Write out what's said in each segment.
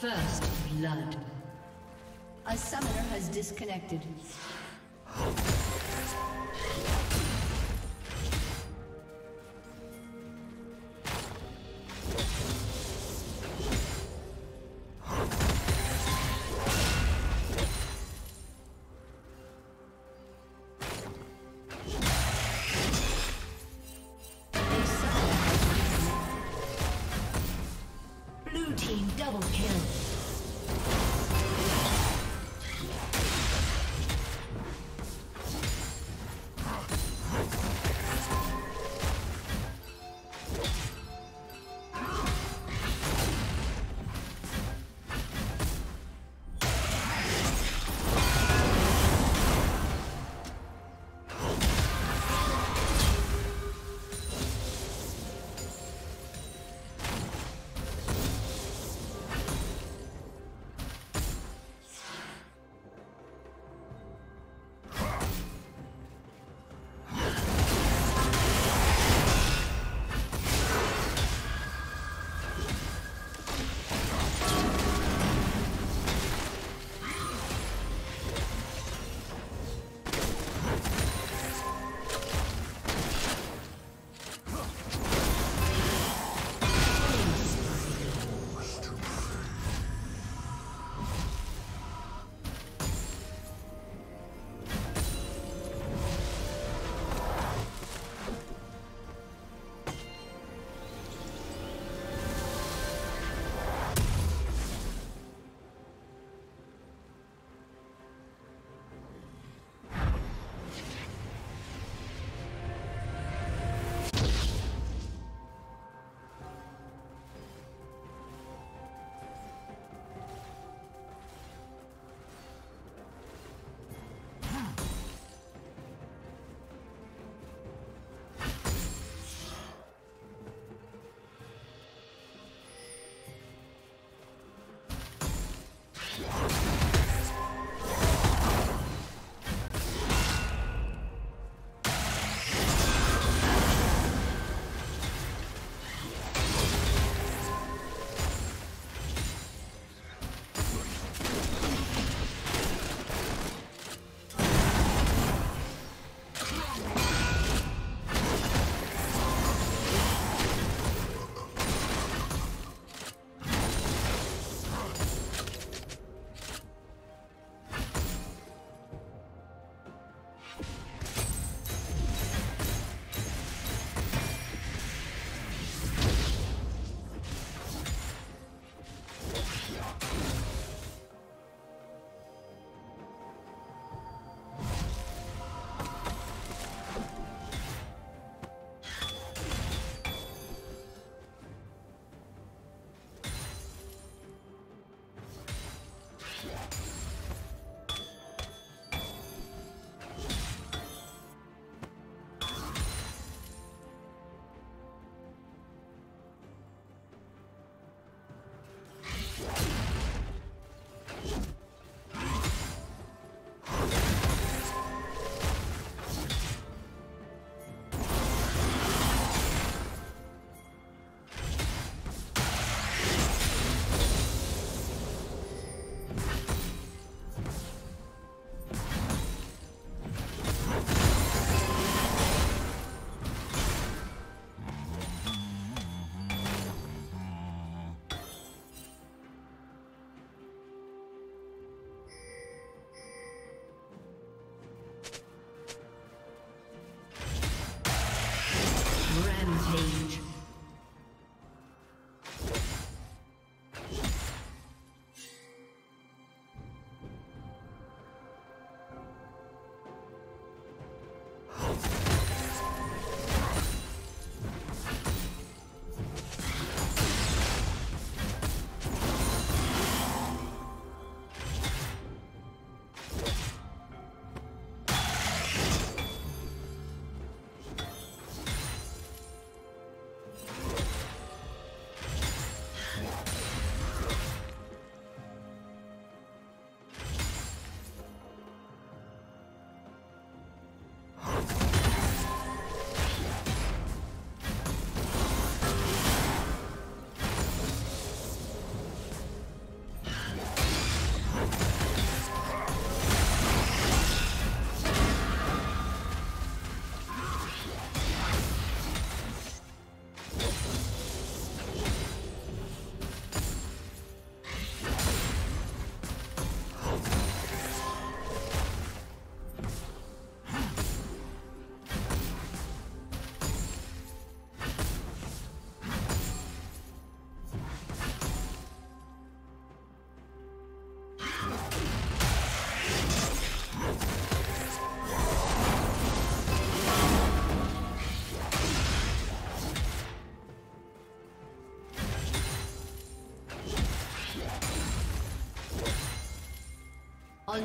First blood. A summoner has disconnected. Double kill.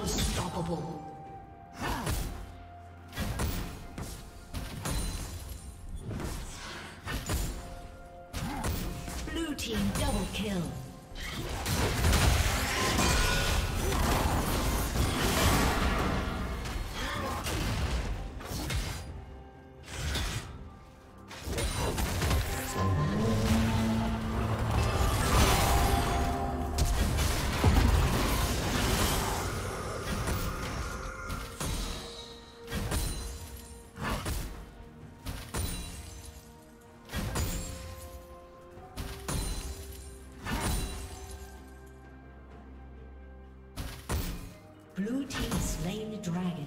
Unstoppable. Blue team double kill. Blue team slain the dragon.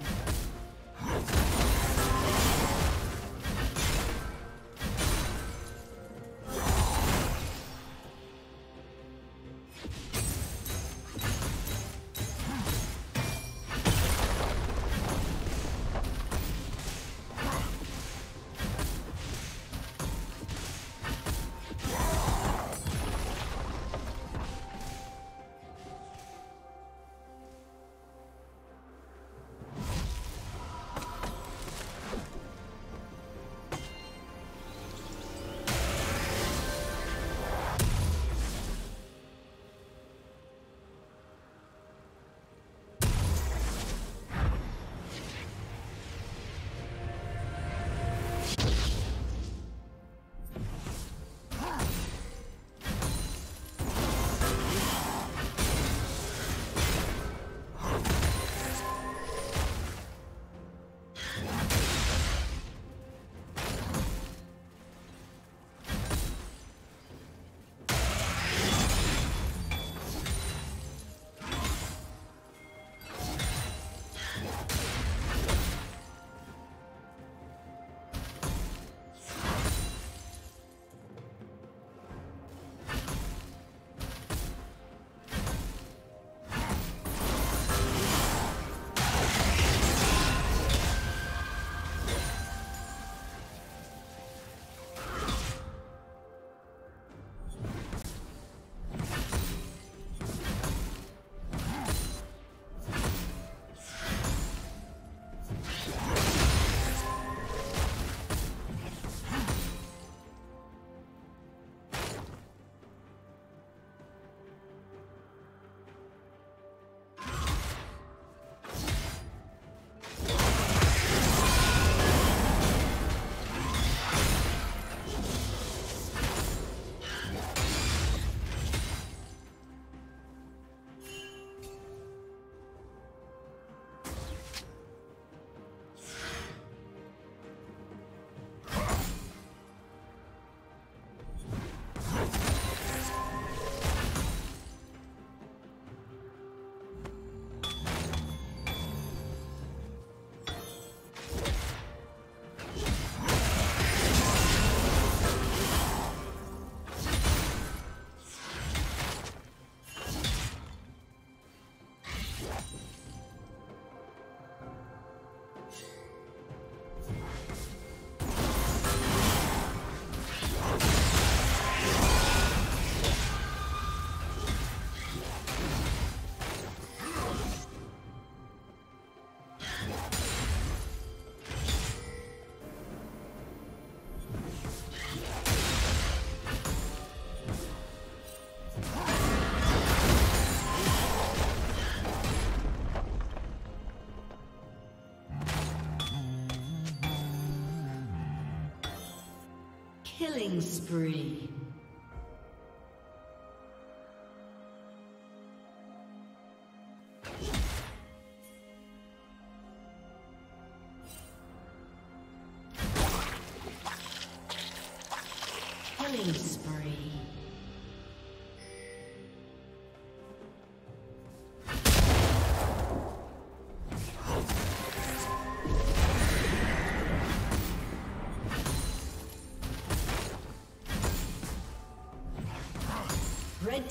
Killing spree. Killing spree. Red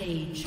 Page.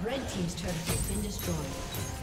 Red team's turret has been destroyed.